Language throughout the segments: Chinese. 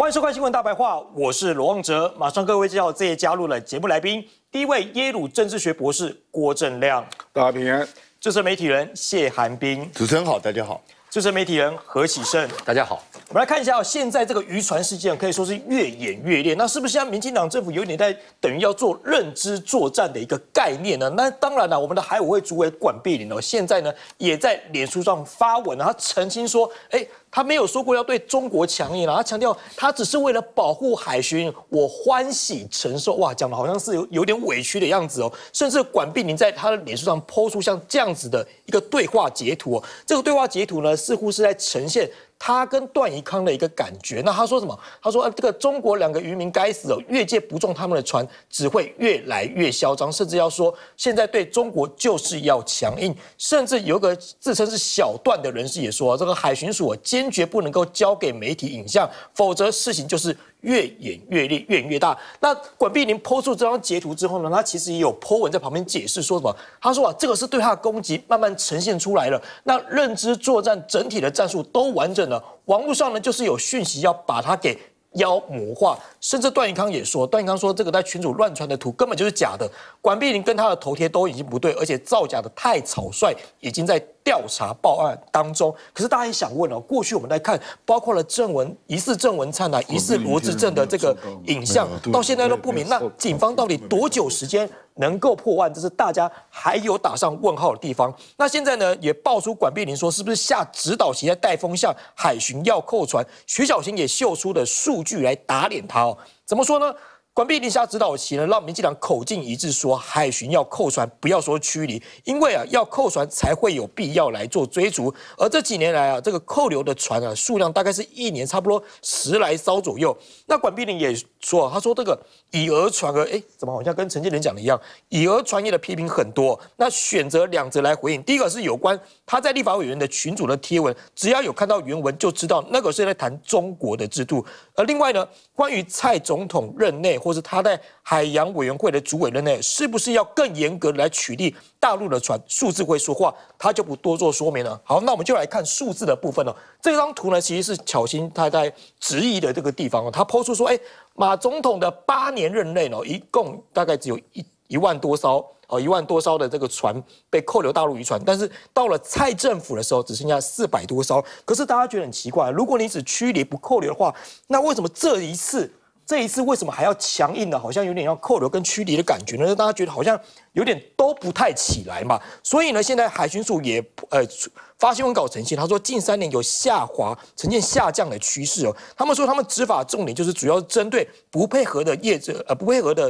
欢迎收看《新闻大白话》，我是罗旺哲，马上各位介绍这些加入了节目来宾。第一位，耶鲁政治学博士郭正亮，大家平安；资深媒体人谢寒冰，主持人好，大家好；资深媒体人何启胜，大家好。我们来看一下哦，现在这个渔船事件可以说是越演越烈，那是不是像民进党政府有点在等于要做认知作战的一个概念呢？那当然了，我们的海委会主委管碧玲哦，现在呢也在脸书上发文，他澄清说，他没有说过要对中国强硬，他强调他只是为了保护海巡，我欢喜承受。哇，讲的好像是有点委屈的样子哦。甚至管碧玲在他的脸书上抛出像这样子的一个对话截图哦，这个对话截图呢，似乎是在呈现他跟段宜康的一个感觉。那他说什么？他说这个中国两个渔民该死哦，越界不中他们的船，只会越来越嚣张，甚至要说现在对中国就是要强硬。甚至有一个自称是小段的人士也说，这个海巡署坚决不能够交给媒体影像，否则事情就是越演越烈，越演越大。那管碧玲抛出这张截图之后呢，他其实也有po文在旁边解释说什么？他说这个是对他的攻击，慢慢呈现出来了。那认知作战整体的战术都完整了，网络上呢就是有讯息要把它给妖魔化，甚至段宜康也说，段宜康说这个在群组乱传的图根本就是假的，管碧玲跟他的头贴都已经不对，而且造假的太草率，已经在调查报案当中。可是大家也想问哦，过去我们在看，包括了疑似郑文灿疑似罗志正的这个影像，到现在都不明，那警方到底多久时间能够破案？这是大家还有打上问号的地方。那现在呢，也爆出管碧玲说，是不是下指导棋在带风向，海巡要扣船？徐小清也秀出的数据来打脸他哦。怎么说呢？管碧玲下指导棋呢，让民进党口径一致说海巡要扣船，不要说驱离，因为要扣船才会有必要来做追逐。而这几年来这个扣留的船数量大概是一年差不多10来艘左右。那管碧玲也说，他说这个以讹传讹，怎么好像跟陈建仁讲的一样？以讹传讹的批评很多，那选择两则来回应。第一个是有关他在立法委员的群组的贴文，只要有看到原文就知道那个是在谈中国的制度。而另外呢，关于蔡总统任内，或是他在海洋委员会的主委任内，是不是要更严格的来取缔大陆的船？数字会说话，他就不多做说明了。好，那我们就来看数字的部分了。这张图呢，其实是巧芯他在质疑的这个地方哦，他抛出说，马总统的8年任内呢，一共大概只有1万多艘。1万多艘的这个船被扣留大陆渔船，但是到了蔡政府的时候，只剩下400多艘。可是大家觉得很奇怪，如果你只驱离不扣留的话，那为什么这一次为什么还要强硬呢？好像有点要扣留跟驱离的感觉呢？大家觉得好像有点都不太起来嘛。所以呢，现在海巡署也发新闻稿呈现，他说近3年有下滑，呈现下降的趋势哦。他们说他们执法重点就是主要针对不配合的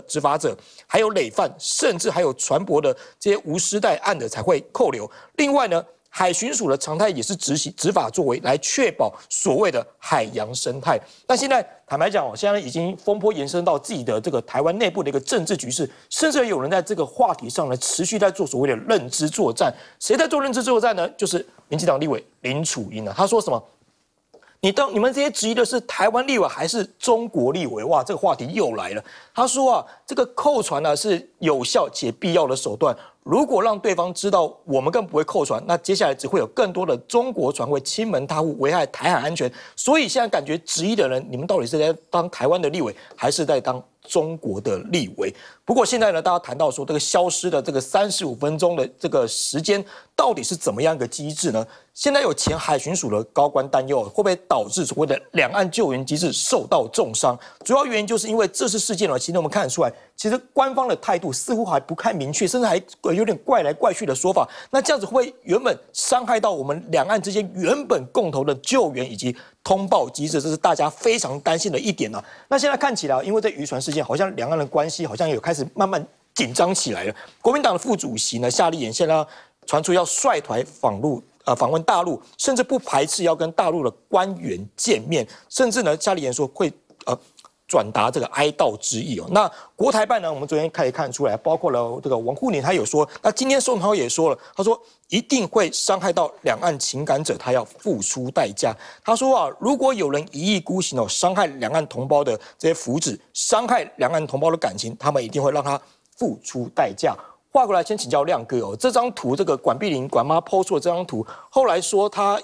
执法者，还有累犯，甚至还有船舶的这些无尸带案的才会扣留。另外呢，海巡署的常态也是执法作为来确保所谓的海洋生态。那现在坦白讲，现在已经风波延伸到自己的这个台湾内部的一个政治局势，甚至有人在这个话题上呢持续在做所谓的认知作战。谁在做认知作战呢？就是民进党立委林楚茵啊，他说什么？你们这些质疑的是台湾立委还是中国立委？哇，这个话题又来了。他说这个扣船是有效且必要的手段。如果让对方知道我们更不会扣船，那接下来只会有更多的中国船会亲门踏户，危害台海安全。所以现在感觉质疑的人，你们到底是在当台湾的立委，还是在当中国的立委？不过现在呢，大家谈到说这个消失的这个35分钟的这个时间，到底是怎么样一个机制呢？现在有前海巡署的高官担忧，会不会导致所谓的两岸救援机制受到重伤？主要原因就是因为这次事件呢，其实我们看得出来，其实官方的态度似乎还不太明确，甚至还有点怪来怪去的说法。那这样子会不会原本伤害到我们两岸之间原本共同的救援以及通报机制？这是大家非常担心的一点。那现在看起来，因为这渔船事件，好像两岸的关系好像有开始慢慢紧张起来了。国民党的副主席呢，夏立言现在传出要率团访问大陆，甚至不排斥要跟大陆的官员见面，甚至呢，夏立言说会转达这个哀悼之意哦。那国台办呢，我们昨天可以看出来，包括了这个王沪宁，他有说，那今天宋涛也说了，他说一定会伤害到两岸情感者，他要付出代价。他说如果有人一意孤行伤害两岸同胞的这些福祉，伤害两岸同胞的感情，他们一定会让他付出代价。话过来，先请教亮哥哦，这张图，这个管碧玲管妈抛出的这张图，后来说他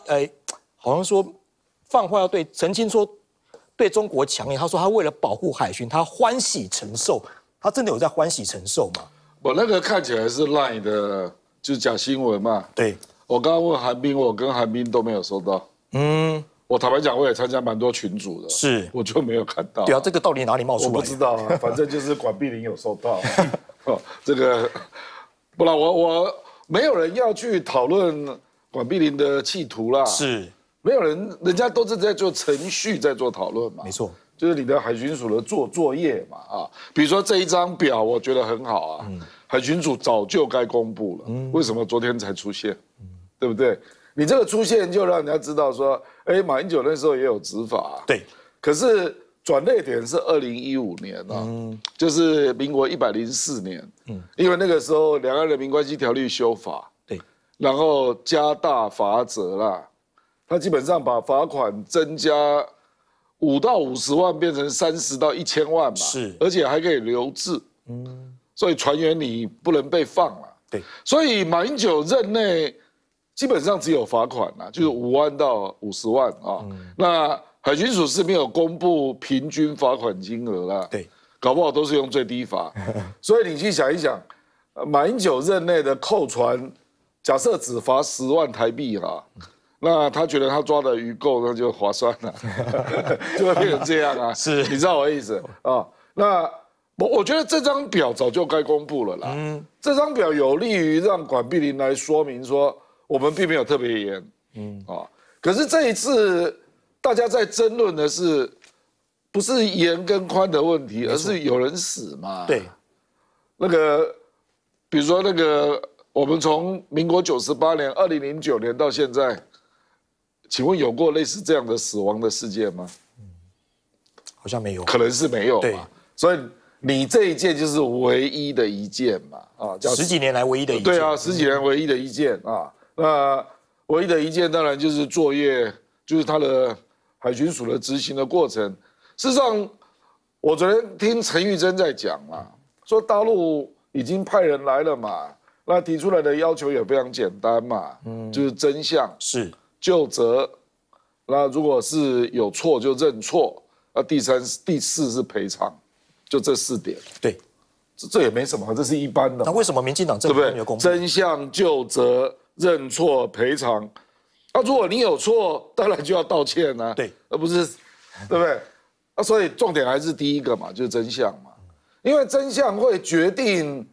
好像说放话要对澄清说，对中国强硬，他说他为了保护海巡，他欢喜承受。他真的有在欢喜承受吗？我那个看起来是 LINE 的，就是假新闻嘛。对，我刚刚问韩冰，我跟韩冰都没有收到。嗯，我坦白讲，我也参加蛮多群组的，是，我就没有看到。对啊，这个到底哪里冒出来？我不知道啊，反正就是管碧玲有收到。哦，这个，不然我没有人要去讨论管碧玲的企图啦。是。 没有人，人家都是在做程序，在做讨论嘛。没错，就是你的海巡署的作业嘛啊。比如说这一张表，我觉得很好啊。嗯、海巡署早就该公布了，嗯、为什么昨天才出现？嗯、对不对？你这个出现就让人家知道说，哎，马英九那时候也有执法、啊。对。可是转捩点是2015年啊，嗯、就是民国104年。嗯。因为那个时候两岸人民关系条例修法，对，然后加大罚则啦。 他基本上把罚款增加5到50万变成30到1000万嘛，是，而且还可以留置，嗯，所以船员你不能被放了，对，所以马英九任内基本上只有罚款啦，就是5万到50万啊，嗯、那海巡署是没有公布平均罚款金额啦，对，搞不好都是用最低罚，所以你去想一想，马英九任内的扣船，假设只罚10万台币啦。 那他觉得他抓的鱼够，那就划算了，就会变成这样啊。是，你知道我的意思啊？那我觉得这张表早就该公布了啦。嗯，这张表有利于让管碧玲来说明说，我们并没有特别严。嗯啊，可是这一次大家在争论的是，不是严跟宽的问题，而是有人死嘛。对，那个，比如说那个，我们从民国98年、2009年到现在。 请问有过类似这样的死亡的事件吗？嗯，好像没有，可能是没有嘛。所以你这一件就是唯一的一件嘛，啊，10几年来唯一的一件。对啊，10几年唯一的一件啊。那唯一的一件当然就是作业，就是他的海巡署的执行的过程。事实上，我昨天听陈玉珍在讲嘛，说大陆已经派人来了嘛，那提出来的要求也非常简单嘛，嗯，就是真相是。 就责，那如果是有错就认错，那第四是赔偿，就这4点。对，这也没什么，这是一般的。那为什么民进党政府没有公布？真相、就责、认错、赔偿。那如果你有错，当然就要道歉啊。对，而不是，对不对？那所以重点还是第一个嘛，就是真相嘛，因为真相会决定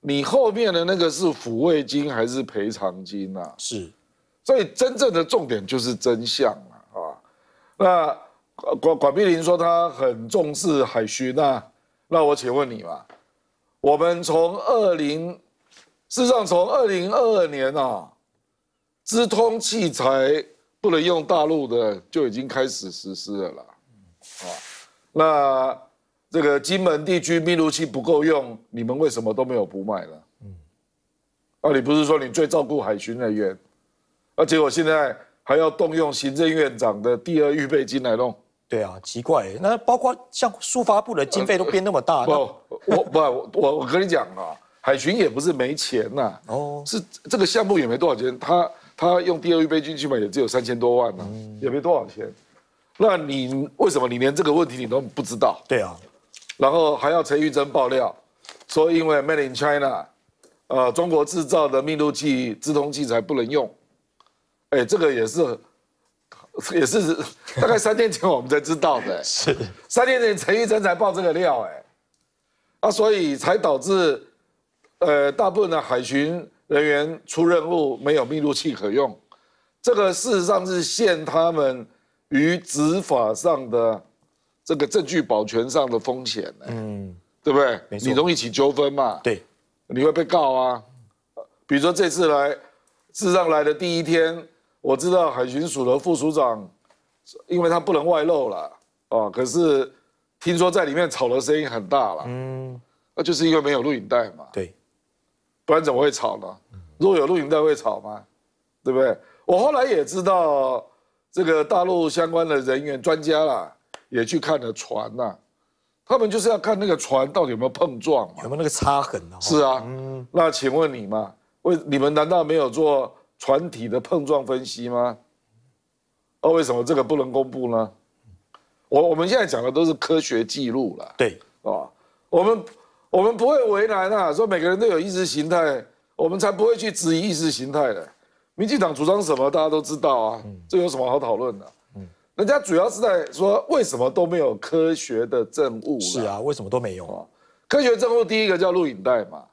你后面的那个是抚慰金还是赔偿金啊。是。 所以真正的重点就是真相啊！那管碧玲说他很重视海巡啊，那我请问你嘛，我们从2022年啊，资通器材不能用大陆的就已经开始实施了啦，啊，那这个金门地区密录器不够用，你们为什么都没有补买呢？嗯，啊，你不是说你最照顾海巡人员？ 而且我现在还要动用行政院长的第2预备金来弄。对啊，奇怪，那包括像苏发部的经费都变那么大。我跟你讲啊，海巡也不是没钱呐、啊。哦，是这个项目也没多少钱，他用第2预备金去买也只有3000多万呐、啊，嗯、也没多少钱。那你为什么你连这个问题你都不知道？对啊，然后还要陈玉珍爆料说，因为 Made in China， 中国制造的密录器、资通器材不能用。 哎、欸，这个也是大概3天前我们才知道的、欸，是3天前陈玉珍才爆这个料、欸，哎，啊，所以才导致，大部分的海巡人员出任务没有密录器可用，这个事实上是陷他们于执法上的这个证据保全上的风险、欸，嗯，对不对？你容易起纠纷嘛，对，你会被告啊，比如说这次来，事实上来的第一天。 我知道海巡署的副署长，因为他不能外露了啊，可是听说在里面吵的声音很大了，嗯，那就是因为没有录影带嘛，对，不然怎么会吵呢？如果有录影带会吵吗？对不对？我后来也知道这个大陆相关的人员专家啦，也去看了船呐、啊，他们就是要看那个船到底有没有碰撞嘛，有没有那个擦痕啊？是啊，嗯，那请问你嘛，你们难道没有做？ 船体的碰撞分析吗？为什么这个不能公布呢？我们现在讲的都是科学记录啦。对，哦，我们不会为难啊，说每个人都有意识形态，我们才不会去质疑意识形态的。民进党主张什么，大家都知道啊，这有什么好讨论的？嗯，人家主要是在说为什么都没有科学的证物。是啊，为什么都没用啊？科学证物第一个叫录影带嘛，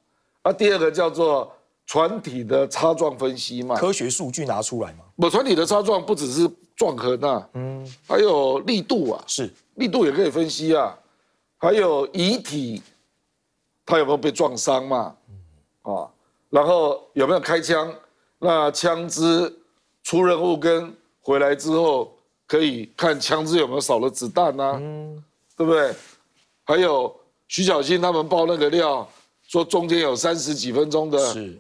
啊，第二个叫做。 船体的擦撞分析嘛，科学数据拿出来嘛。不，船体的擦撞不只是撞痕啊，嗯，还有力度啊，是力度也可以分析啊，还有遗体，他有没有被撞伤嘛？嗯，啊，然后有没有开枪？那枪支出任务跟回来之后，可以看枪支有没有少了子弹啊，嗯，对不对？还有徐小新他们爆那个料，说中间有30几分钟的。是。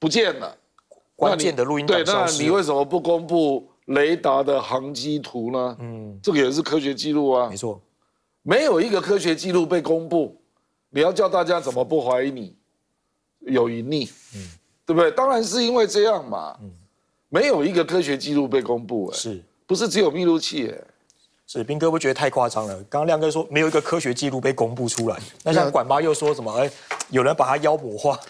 不见了，关键的录音带消失。对，那你为什么不公布雷达的航机图呢？嗯，这个也是科学记录啊。没错，没有一个科学记录被公布，你要叫大家怎么不怀疑你有隐匿？嗯，对不对？当然是因为这样嘛。嗯，没有一个科学记录被公布、欸，是不是只有密录器、欸？ 是，彬哥不觉得太夸张了？刚刚亮哥说没有一个科学记录被公布出来，那像管妈又说什么？哎、欸，有人把它妖魔化。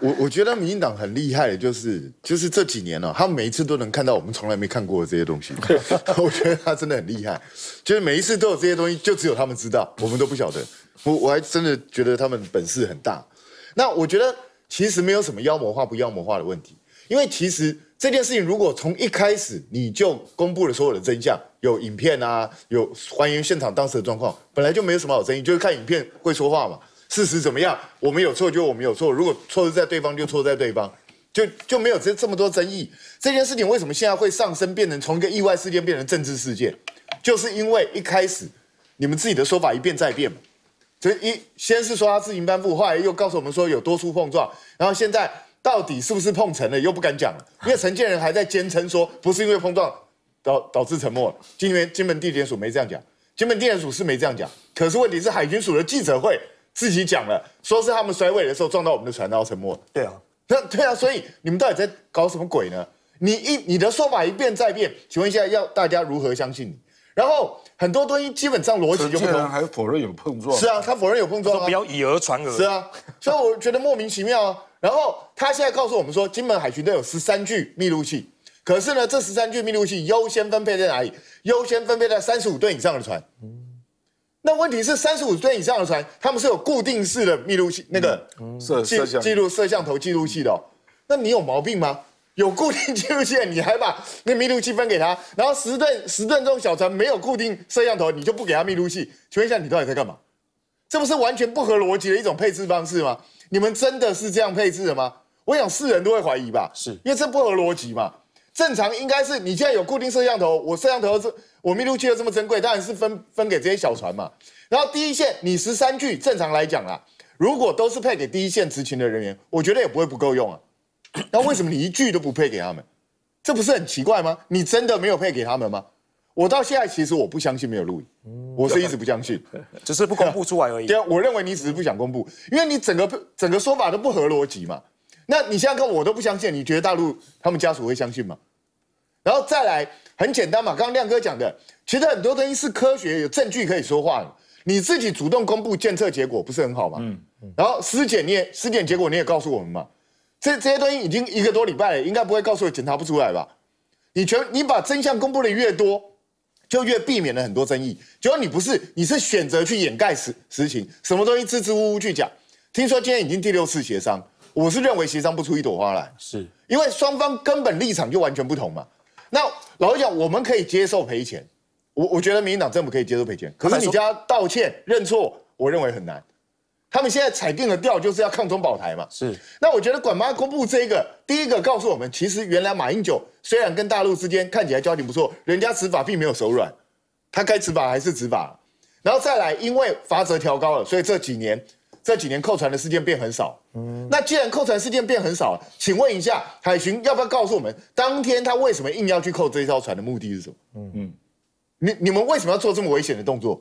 我觉得民进党很厉害的就是这几年呢、喔，他每一次都能看到我们从来没看过的这些东西。我觉得他真的很厉害，就是每一次都有这些东西，就只有他们知道，我们都不晓得。我还真的觉得他们本事很大。那我觉得其实没有什么妖魔化不妖魔化的问题，因为其实。 这件事情如果从一开始你就公布了所有的真相，有影片啊，有还原现场当时的状况，本来就没有什么好争议，就是看影片会说话嘛。事实怎么样，我们有错就我们有错，如果错是在对方就错在对方，就没有这么多争议。这件事情为什么现在会上升，变成从一个意外事件变成政治事件，就是因为一开始你们自己的说法一变再变嘛。先是说他自行颁布，后来又告诉我们说有多处碰撞，然后现在。 到底是不是碰成了，又不敢讲了，因为承建人还在坚称说不是因为碰撞导致沉没了。金门地检署没这样讲，金门地检署是没这样讲，可是问题是海巡署的记者会自己讲了，说是他们甩尾的时候撞到我们的船，然后沉没了。对啊，对啊，所以你们到底在搞什么鬼呢？你的说法一变再变，请问一下，要大家如何相信你？然后很多东西基本上逻辑就不通，还否认有碰撞。是啊，他否认有碰撞、啊，不要以讹传讹。是啊，所以我觉得莫名其妙啊。 然后他现在告诉我们说，金门海巡队有13具密录器，可是呢，这13具密录器优先分配在哪里？优先分配在35吨以上的船。那问题是35吨以上的船，他们是有固定式的密录器，那个摄像头记录器的、哦。那你有毛病吗？有固定记录器，你还把那密录器分给他，然后10吨这种小船没有固定摄像头，你就不给他密录器？请问一下，你到底在干嘛？这不是完全不合逻辑的一种配置方式吗？ 你们真的是这样配置的吗？我想世人都会怀疑吧，是因为这不合逻辑嘛。正常应该是你既然有固定摄像头，我摄像头我密录器又这么珍贵，当然是分给这些小船嘛。然后第一线你13具，正常来讲啦，如果都是配给第一线执勤的人员，我觉得也不会不够用啊。那为什么你1具都不配给他们？这不是很奇怪吗？你真的没有配给他们吗？ 我到现在其实我不相信没有录影，我是一直不相信，只是不公布出来而已。对啊，我认为你只是不想公布，因为你整个说法都不合逻辑嘛。那你现在看我都不相信，你觉得大陆他们家属会相信吗？然后再来很简单嘛，刚刚亮哥讲的，其实很多东西是科学有证据可以说话的，你自己主动公布检测结果不是很好嘛？然后尸检结果你也告诉我们嘛，这些东西已经1个多礼拜了，应该不会告诉我检查不出来吧？你把真相公布的越多。 就越避免了很多争议。结果你不是，你是选择去掩盖实情，什么东西支支吾吾去讲。听说今天已经第6次协商，我是认为协商不出一朵花来，是因为双方根本立场就完全不同嘛。那老实讲，我们可以接受赔钱，我觉得民进党政府可以接受赔钱，可是你叫他道歉认错，我认为很难。他们现在踩定的调就是要抗中保台嘛。是。那我觉得管妈公布这个，第一个告诉我们，其实原来马英九。 虽然跟大陆之间看起来交情不错，人家执法并没有手软，他该执法还是执法。然后再来，因为罚则调高了，所以这几年扣船的事件变很少。嗯，那既然扣船事件变很少了，请问一下海巡要不要告诉我们，当天他为什么硬要去扣这一艘船的目的是什么？嗯，你们为什么要做这么危险的动作？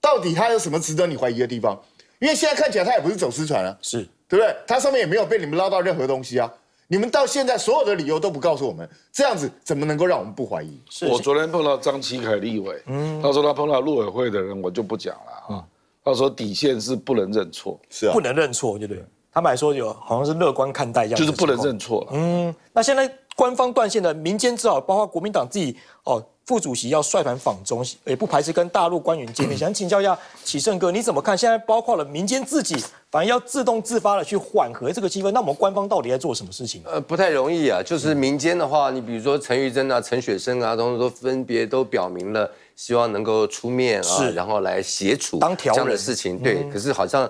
到底他有什么值得你怀疑的地方？因为现在看起来他也不是走私船啊，是对不对？他上面也没有被你们捞到任何东西啊。你们到现在所有的理由都不告诉我们，这样子怎么能够让我们不怀疑？我昨天碰到张启凯立委，他说他碰到陆委会的人，我就不讲了啊。他说底线是不能认错，是啊，不能认错，就对。他们还说有好像是乐观看待一样，就是不能认错了。嗯，那现在官方断线的民间之好，包括国民党自己哦。 副主席要率团访中，也不排斥跟大陆官员见面。想请教一下启胜哥，你怎么看？现在包括了民间自己，反而要自动自发的去缓和这个气氛。那我们官方到底在做什么事情？不太容易啊。就是民间的话，你比如说陈玉珍啊、陈雪生啊，他们都分别都表明了希望能够出面啊，然后来协助这样的事情。对，可是好像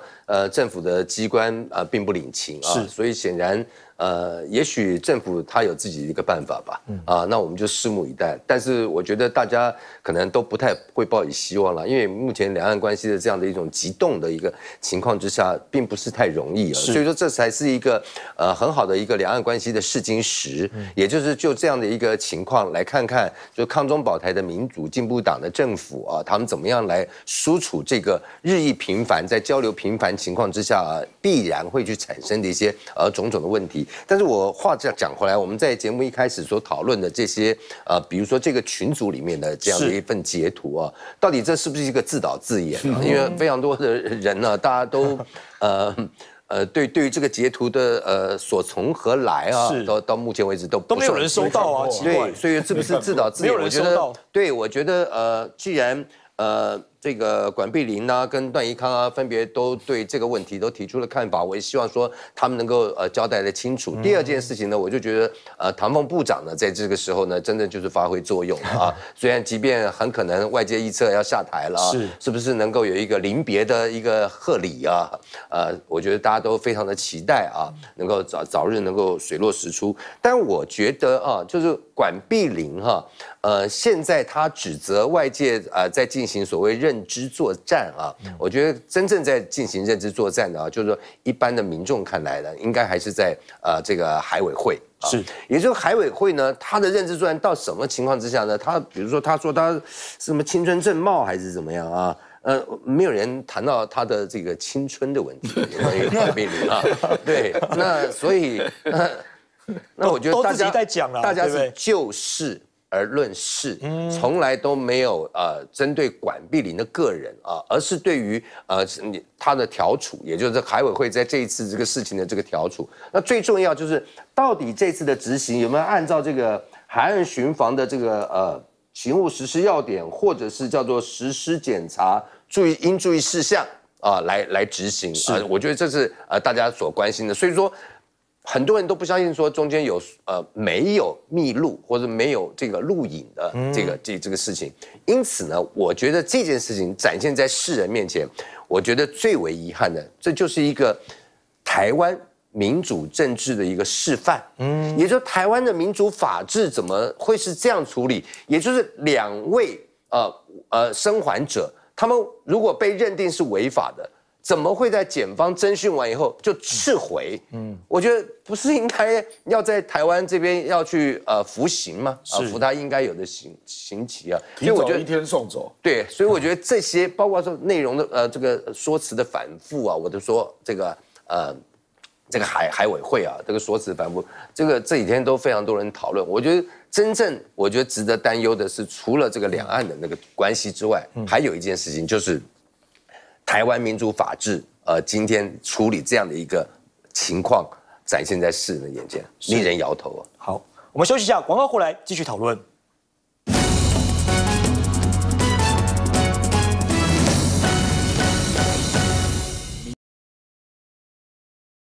政府的机关并不领情啊，所以显然。 也许政府他有自己一个办法吧，啊，那我们就拭目以待。但是我觉得大家可能都不太会抱以希望了，因为目前两岸关系的这样的一种急冻的一个情况之下，并不是太容易啊。所以说这才是一个很好的一个两岸关系的试金石，也就是就这样的一个情况来看看，就抗中保台的民主进步党的政府啊，他们怎么样来疏除这个日益频繁在交流频繁情况之下啊，必然会去产生的一些种种的问题。 但是我话讲回来，我们在节目一开始所讨论的这些，比如说这个群组里面的这样的一份截图啊，到底这是不是一个自导自演啊？因为非常多的人呢、啊，大家都对于这个截图的所从何来啊，到目前为止都没有人收到啊，奇怪，对，所以是不是自导自演？我觉得，对，我觉得既然。这个管碧玲啊，跟段宜康啊，分别都对这个问题都提出了看法。我也希望说他们能够交代得清楚。第二件事情呢，我就觉得唐凤部长呢，在这个时候呢，真正就是发挥作用了啊。虽然即便很可能外界预测要下台了啊，是不是能够有一个临别的一个贺礼啊？我觉得大家都非常的期待啊，能够早日能够水落石出。但我觉得啊，就是管碧玲哈。 现在他指责外界在进行所谓认知作战啊，我觉得真正在进行认知作战的啊，就是说一般的民众看来呢，应该还是在这个海委会。 是，也就是海委会呢，他的认知作战到什么情况之下呢？他比如说，他说他什么青春正茂还是怎么样啊？没有人谈到他的这个青春的问题，关于管碧玲啊，对，那所以那我觉得大家在讲了，大家是就是。 而论事，从来都没有针对管碧玲的个人啊，而是对于他的调处，也就是海委会在这一次这个事情的这个调处。那最重要就是，到底这次的执行有没有按照这个海岸巡防的这个勤务实施要点，或者是叫做实施检查应注意事项啊来执行啊？我觉得这是大家所关心的，所以说。 很多人都不相信说中间有没有密录或者没有这个录影的这个事情，因此呢，我觉得这件事情展现在世人面前，我觉得最为遗憾的，这就是一个台湾民主政治的一个示范。嗯，也就是台湾的民主法治怎么会是这样处理？也就是两位生还者，他们如果被认定是违法的。 怎么会在检方侦讯完以后就撤回？我觉得不是应该要在台湾这边要去服刑吗？服他应该有的刑期啊。所以我觉得一天送走。对，所以我觉得这些包括说内容的这个说辞的反复啊，我都说这个海委会啊，这个说辞反复，这个这几天都非常多人讨论。我觉得真正我觉得值得担忧的是，除了这个两岸的那个关系之外，还有一件事情就是。 台湾民主法治，今天处理这样的一个情况，展现在世人的眼前，令人摇头啊！好，我们休息一下，广告回来继续讨论。